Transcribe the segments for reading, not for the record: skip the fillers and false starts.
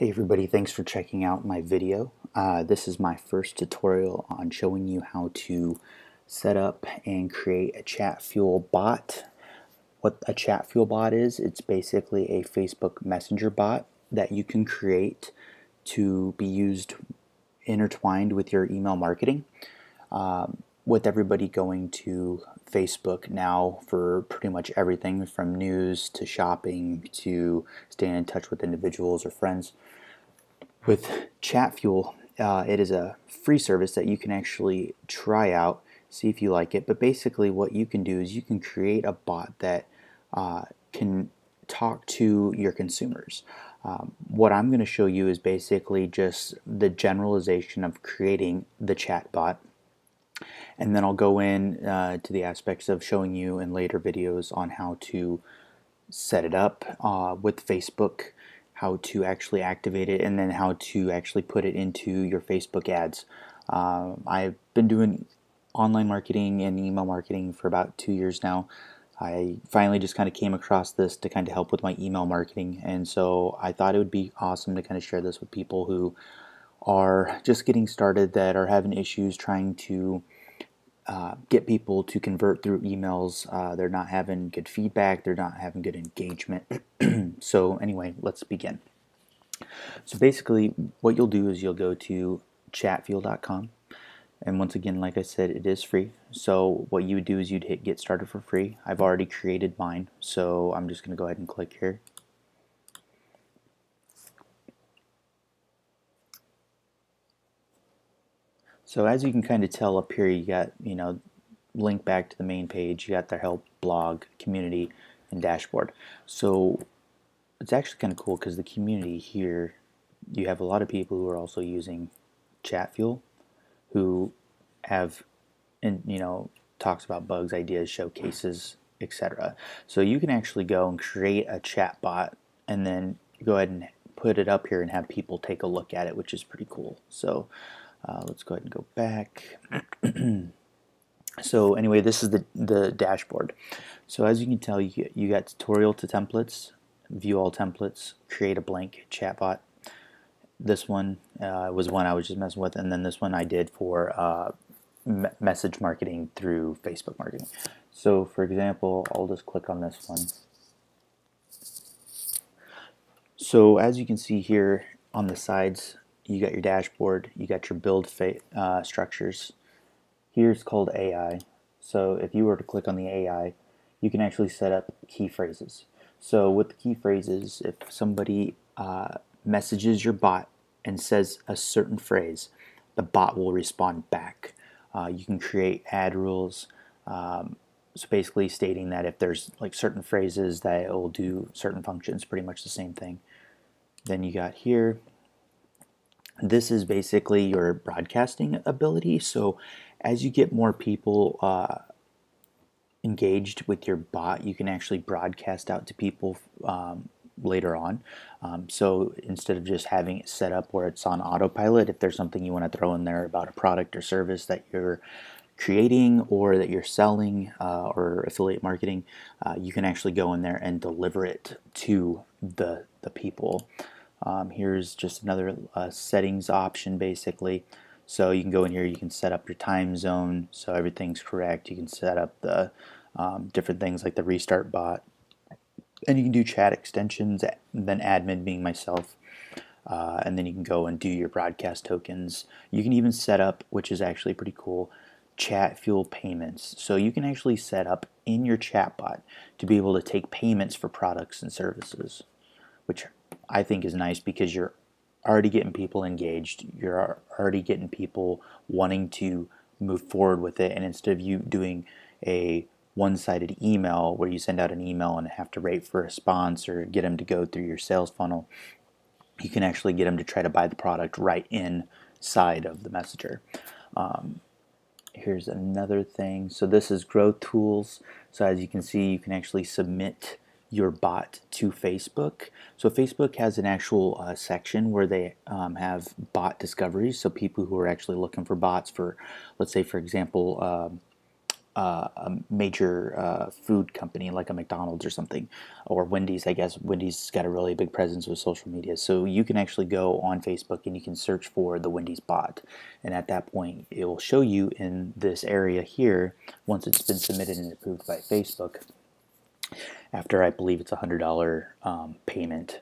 Hey everybody, thanks for checking out my video. This is my first tutorial on showing you how to set up and create a Chatfuel bot. What a Chatfuel bot is, it's basically a Facebook Messenger bot that you can create to be used intertwined with your email marketing. With everybody going to Facebook now for pretty much everything from news to shopping to staying in touch with individuals or friends. With Chatfuel, it is a free service that you can actually try out, see if you like it. But basically what you can do is you can create a bot that can talk to your consumers. What I'm going to show you is basically just the generalization of creating the chatbot. And then I'll go in to the aspects of showing you in later videos on how to set it up with Facebook, how to actually activate it, and then how to actually put it into your Facebook ads. I've been doing online marketing and email marketing for about 2 years now. I finally just kind of came across this to kind of help with my email marketing, and so I thought it would be awesome to kind of share this with people who are just getting started, that are having issues trying to get people to convert through emails. They're not having good feedback, they're not having good engagement. So anyway, let's begin. So basically what you'll do is you'll go to chatfuel.com, and once again, like I said, it is free. So what you would do is you'd hit get started for free. I've already created mine, so I'm just gonna go ahead and click here. So as you can kind of tell up here, you got, you know, link back to the main page, you got the help, blog, community, and dashboard. So it's actually kind of cool because the community here, you have a lot of people who are also using Chatfuel, who have, and you know, talks about bugs, ideas, showcases, etc. So you can actually go and create a chatbot and then go ahead and put it up here and have people take a look at it, which is pretty cool. So let's go ahead and go back. So anyway, this is the dashboard. So as you can tell, you got tutorial to templates, view all templates, create a blank chatbot. This one was one I was just messing with, and then this one I did for message marketing through Facebook marketing. So for example, I'll just click on this one. So as you can see here on the sides, you got your dashboard, you got your build structures. Here's called AI. So if you were to click on the AI, you can actually set up key phrases. So with the key phrases, if somebody messages your bot and says a certain phrase, the bot will respond back. You can create ad rules. So basically stating that if there's like certain phrases that it will do certain functions, pretty much the same thing. Then you got here, this is basically your broadcasting ability. So as you get more people engaged with your bot, you can actually broadcast out to people later on. So instead of just having it set up where it's on autopilot, if there's something you want to throw in there about a product or service that you're creating or that you're selling or affiliate marketing, you can actually go in there and deliver it to the people. Here's just another settings option basically. So you can go in here, you can set up your time zone so everything's correct. You can set up the different things like the restart bot, and you can do chat extensions, and then admin being myself, and then you can go and do your broadcast tokens. You can even set up, which is actually pretty cool, Chatfuel payments. So you can actually set up in your chatbot to be able to take payments for products and services, which I think is nice because you're already getting people engaged, you're already getting people wanting to move forward with it, and instead of you doing a one-sided email where you send out an email and have to wait for a response or get them to go through your sales funnel, you can actually get them to try to buy the product right inside of the messenger. Here's another thing. So this is growth tools. So as you can see, you can actually submit your bot to Facebook. So Facebook has an actual section where they have bot discoveries. So people who are actually looking for bots for, let's say for example, a major food company like a McDonald's or something, or Wendy's. I guess Wendy's got a really big presence with social media, so you can actually go on Facebook and you can search for the Wendy's bot, and at that point it will show you in this area here once it's been submitted and approved by Facebook. After I believe it's $100 payment,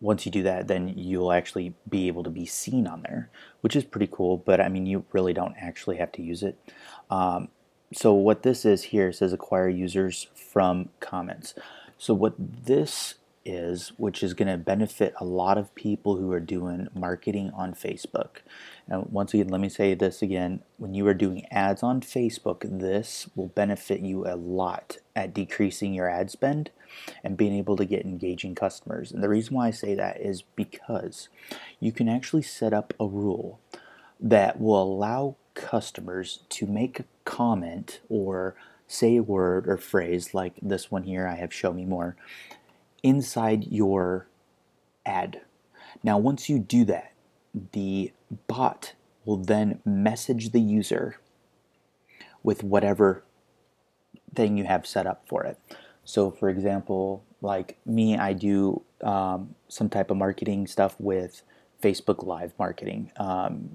once you do that, then you'll actually be able to be seen on there, which is pretty cool. But I mean, you really don't actually have to use it. So what this is here, it says acquire users from comments. So what this is, which is going to benefit a lot of people who are doing marketing on Facebook. Now, once again, let me say this again. When you are doing ads on Facebook, this will benefit you a lot at decreasing your ad spend and being able to get engaging customers. And the reason why I say that is because you can actually set up a rule that will allow customers to make a comment or say a word or phrase like this one here, I have show me more, inside your ad. Now, once you do that, the bot will then message the user with whatever thing you have set up for it. So for example, like me, I do some type of marketing stuff with Facebook Live marketing,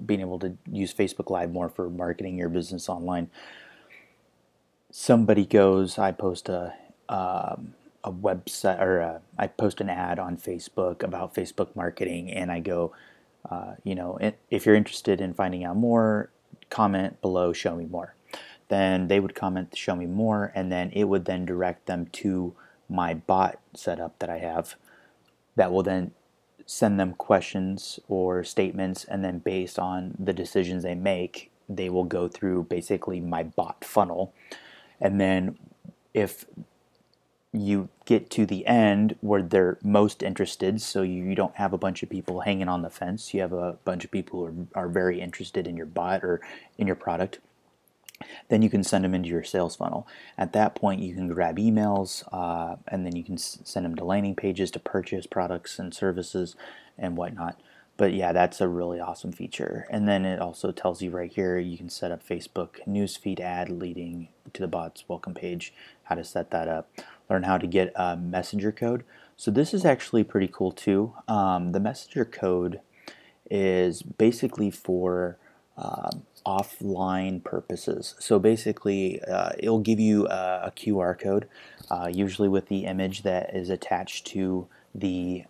being able to use Facebook Live more for marketing your business online. Somebody goes, I post a website, or I post an ad on Facebook about Facebook marketing, and I go, you know, if you're interested in finding out more, comment below, show me more. Then they would comment, show me more, and then it would then direct them to my bot setup that I have that will then send them questions or statements, and then based on the decisions they make, they will go through basically my bot funnel. And then if you get to the end where they're most interested, so you don't have a bunch of people hanging on the fence, you have a bunch of people who are very interested in your bot or in your product, then you can send them into your sales funnel. At that point, you can grab emails, and then you can send them to landing pages to purchase products and services and whatnot. But yeah, that's a really awesome feature. And then it also tells you right here, you can set up Facebook newsfeed ad leading to the bot's welcome page, how to set that up, learn how to get a messenger code. So this is actually pretty cool too. The messenger code is basically for offline purposes. So basically, it'll give you a QR code, usually with the image that is attached to the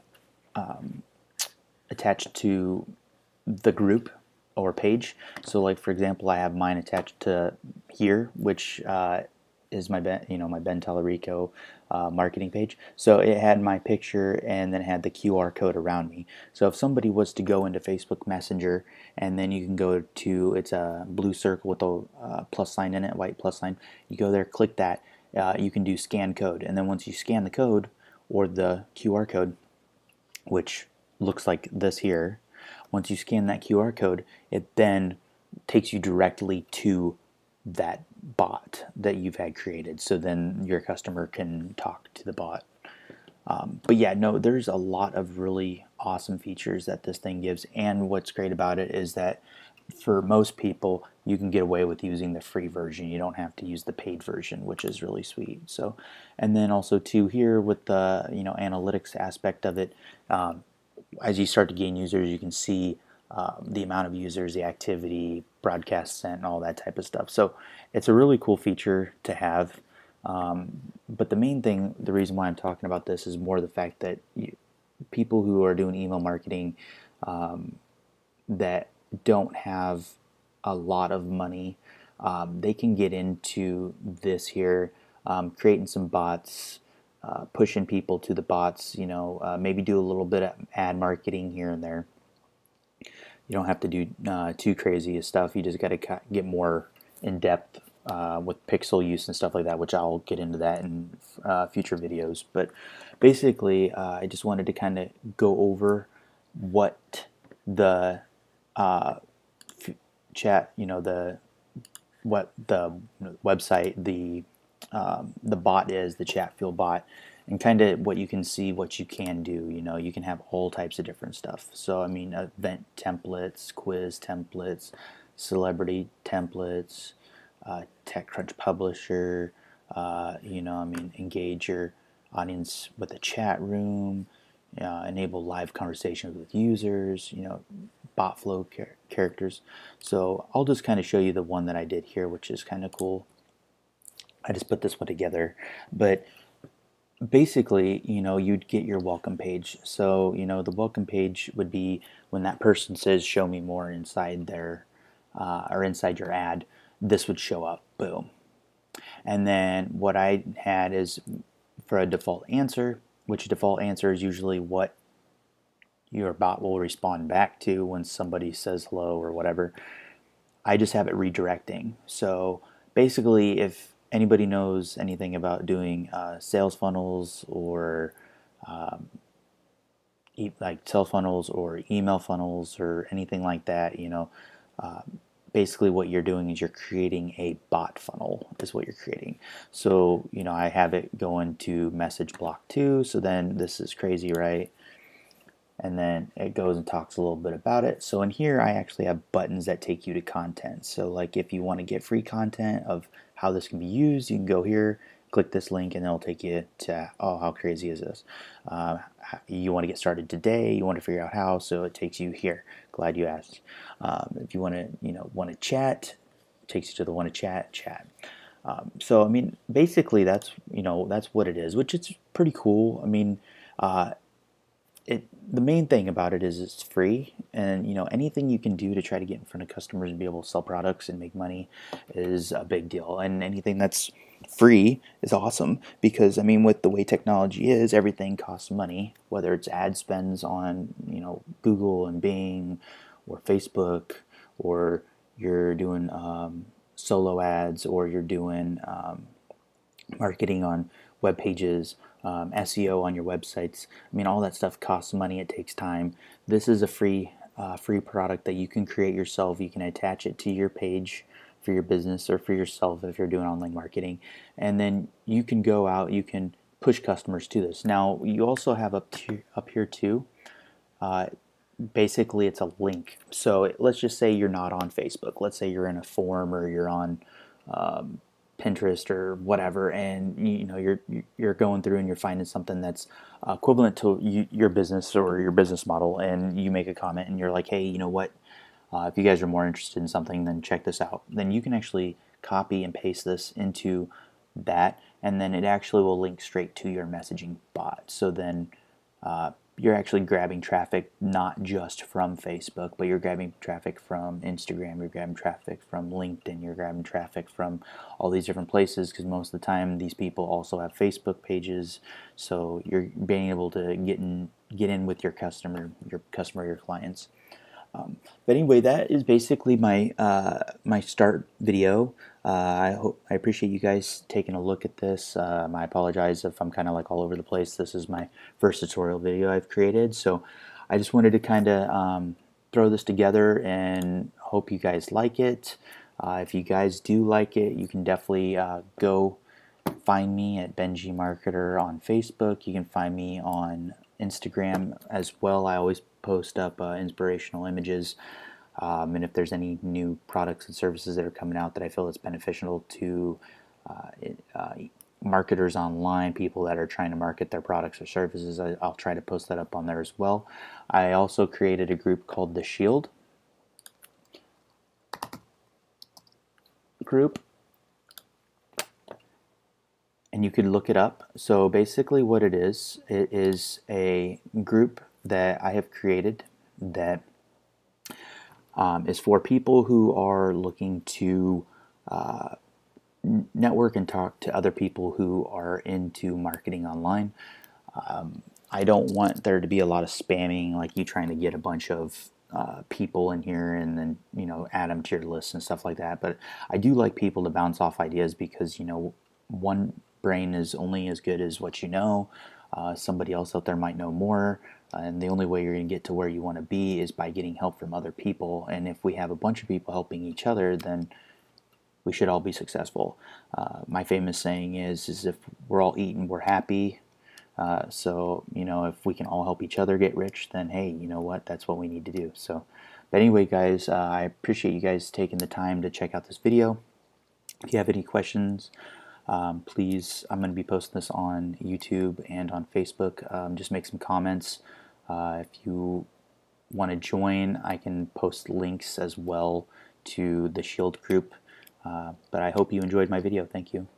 group or page. So, like for example, I have mine attached to here, which is my Ben Talarico marketing page. So it had my picture and then it had the QR code around me. So if somebody was to go into Facebook Messenger, and then you can go to, it's a blue circle with a plus sign in it, white plus sign. You go there, click that. You can do scan code, and then once you scan the code or the QR code, which looks like this here, once you scan that QR code, it then takes you directly to that bot that you've had created, so then your customer can talk to the bot. But yeah, no, there's a lot of really awesome features that this thing gives, and what's great about it is that for most people, you can get away with using the free version. You don't have to use the paid version, which is really sweet. So, and then also too here with the analytics aspect of it, as you start to gain users, you can see the amount of users, the activity, broadcast sent, and all that type of stuff. So it's a really cool feature to have. But the main thing, the reason why I'm talking about this is more the fact that people who are doing email marketing that don't have a lot of money, they can get into this here, creating some bots, pushing people to the bots, maybe do a little bit of ad marketing here and there. You don't have to do too crazy of stuff. You just got to get more in depth with pixel use and stuff like that, which I'll get into that in future videos. But basically, I just wanted to kind of go over what the website, the bot is, the Chatfuel bot, and kind of what you can see, what you can do. You can have all types of different stuff. So I mean, event templates, quiz templates, celebrity templates, TechCrunch Publisher, engage your audience with a chat room, enable live conversations with users, bot flow characters. So I'll just kind of show you the one that I did here, which is kind of cool. I just put this one together, but basically, you'd get your welcome page. So, the welcome page would be when that person says, show me more inside their, or inside your ad, this would show up, boom. And then what I had is for a default answer, which default answer is usually what your bot will respond back to when somebody says hello or whatever. I just have it redirecting. So basically, if anybody knows anything about doing sales funnels or sales funnels or email funnels or anything like that, basically what you're doing is you're creating a bot funnel is what you're creating. So, I have it going to message block 2. So then this is crazy, right? And then it goes and talks a little bit about it. So in here, I actually have buttons that take you to content. So like if you want to get free content of how this can be used, you can go here, click this link, and it'll take you to, oh, how crazy is this? You want to get started today, you want to figure out how, so it takes you here. Glad you asked. If you want to, want to chat, it takes you to the want to chat. So, basically that's, that's what it is, which is pretty cool. The main thing about it is it's free, and anything you can do to try to get in front of customers and be able to sell products and make money is a big deal. And anything that's free is awesome because with the way technology is, everything costs money, whether it's ad spends on Google and Bing or Facebook, or you're doing solo ads, or you're doing marketing on web pages, SEO on your websites. All that stuff costs money. It takes time. This is a free product that you can create yourself. You can attach it to your page for your business or for yourself if you're doing online marketing, and then you can go out. You can push customers to this. Now you also have up here too. Basically, it's a link. So let's just say you're not on Facebook. Let's say you're in a forum or you're on Pinterest or whatever, and you're going through and you're finding something that's equivalent to your business or your business model, and you make a comment and you're like, hey, what, if you guys are more interested in something, then check this out. Then you can actually copy and paste this into that, and then it actually will link straight to your messaging bot. So then you're actually grabbing traffic not just from Facebook, but you're grabbing traffic from Instagram, you're grabbing traffic from LinkedIn, you're grabbing traffic from all these different places, because most of the time these people also have Facebook pages. So you're being able to get in with your clients. But anyway, that is basically my my start video. I appreciate you guys taking a look at this. I apologize if I'm kind of like all over the place. This is my first tutorial video I've created, so I just wanted to kind of throw this together and hope you guys like it. If you guys do like it, you can definitely go find me at Benji Marketer on Facebook. You can find me on Instagram as well. I always post up inspirational images, and if there's any new products and services that are coming out that I feel is beneficial to marketers online, people that are trying to market their products or services, I'll try to post that up on there as well. I also created a group called the Shield group, and you could look it up. So basically what it is a group that I have created that is for people who are looking to network and talk to other people who are into marketing online. I don't want there to be a lot of spamming, like you trying to get a bunch of people in here and then add them to your list and stuff like that. But I do like people to bounce off ideas, because one brain is only as good as what you know. Somebody else out there might know more, and the only way you're going to get to where you want to be is by getting help from other people. And if we have a bunch of people helping each other, then we should all be successful. My famous saying is if we're all eating, we're happy. So if we can all help each other get rich, then hey, what, that's what we need to do. So but anyway guys, I appreciate you guys taking the time to check out this video. If you have any questions, please, I'm going to be posting this on YouTube and on Facebook. Just make some comments. If you want to join, I can post links as well to the Shield group. But I hope you enjoyed my video. Thank you.